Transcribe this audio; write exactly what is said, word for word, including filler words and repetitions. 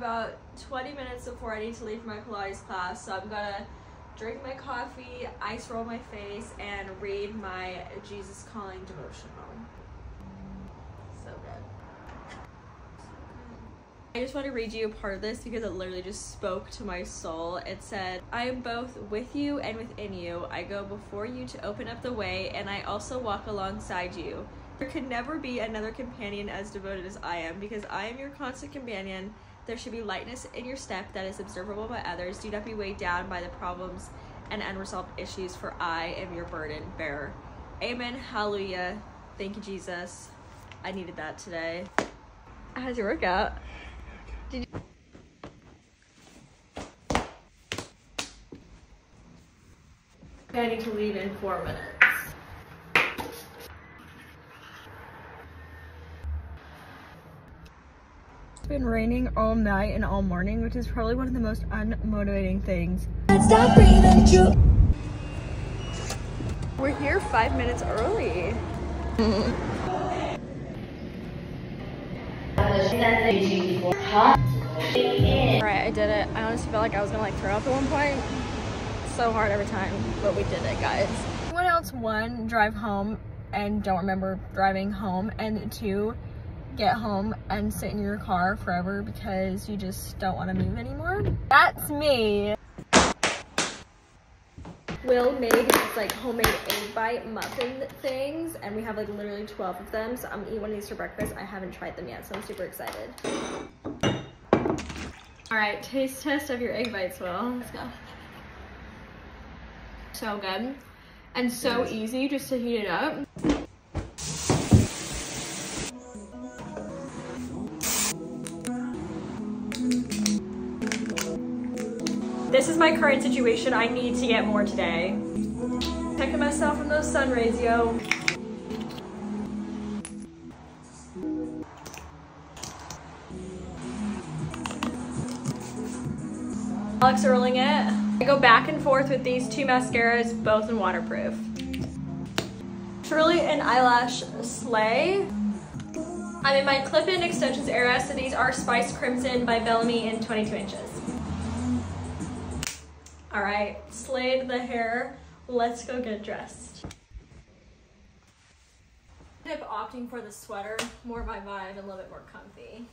about twenty minutes before I need to leave for my Pilates class, so I'm gonna drink my coffee, ice roll my face, and read my Jesus Calling devotional. So good. I just want to read you a part of this because it literally just spoke to my soul. It said, I am both with you and within you. I go before you to open up the way, and I also walk alongside you. There could never be another companion as devoted as I am, because I am your constant companion. There should be lightness in your step that is observable by others. Do not be weighed down by the problems and unresolved issues, for I am your burden bearer. Amen. Hallelujah. Thank you, Jesus. I needed that today. How's your workout? Did you I need to leave in four minutes. It's been raining all night and all morning, which is probably one of the most unmotivating things. We're here five minutes early. Alright, I did it. I honestly felt like I was gonna like throw up at one point. It's so hard every time, but we did it, guys. Everyone else, one, drive home and don't remember driving home, and two, get home and sit in your car forever because you just don't want to move anymore. That's me. Will made these like homemade egg bite muffin things, and we have like literally twelve of them, so I'm gonna eat one of these for breakfast. I haven't tried them yet, so I'm super excited. All right, taste test of your egg bites, Will. Let's go. So good and so easy just to heat it up. This is my current situation. I need to get more today. Protecting myself from those sun rays, yo. Alex rolling it. I go back and forth with these two mascaras, both in waterproof. Truly an eyelash slay. I'm in my clip-in extensions era, so these are Spice Crimson by Bellamy in twenty-two inches. All right, slayed the hair. Let's go get dressed. I'm opting for the sweater, more my vibe, and a little bit more comfy.